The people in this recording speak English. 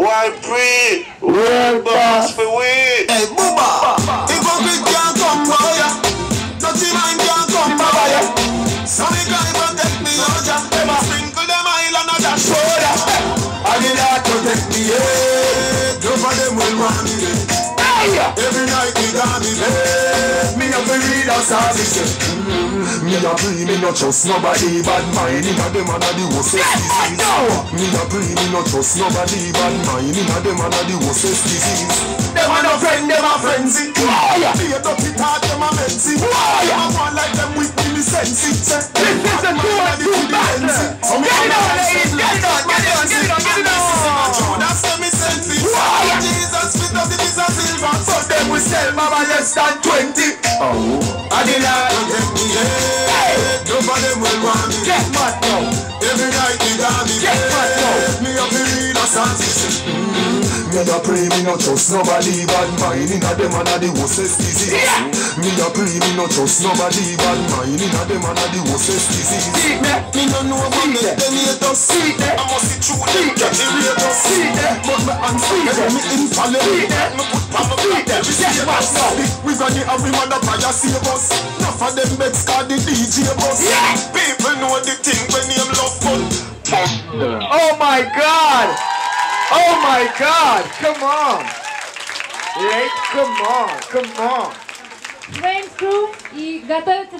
Why pray? Where boss for we? Hey, Booba! If a big can't come by ya, nothing mine can't come by ya. Some guy protect me, oh ja. Them a sprinkle them island on that shoulder. I did not protect me, yeah. Two of them will want me, yeah. Every night they got me, yeah. Me a read outside the shit. Me a pray, me not trust nobody, but mine in a dem and a the worstest disease. Me a pray, me not trust nobody, but mine in a dem and a the worstest disease. Dem a no friend, dem a frenzy. Play a dirty talk, dem a messy. Dem a one like them with me sensi. This is a two battle. Get it on, ladies, get it on, get it on, get it on, get it on. That's me sensi. Jesus, fit us it is a silver. So dem we sell mama less than 20. I did not. Nobody will want me. Get mad now. Every night they got me. Get mad now. Me a believe no sense. Me a pray me no trust nobody, but mine inna dem and a the worstest disease. Me a pray me no trust nobody, but mine inna dem and a the worstest disease. Me no know about them. Them haters. I must be true. Them haters. But me unfeed them. Me infallible. Me put on my feet. Get mad now. We got the every man that try to save us. Enough of them bets called the DJ bus. People know the thing when you love fun. Oh my God! Oh my God! Come on! Yeah, come on! Come on! Rain crew и готовится.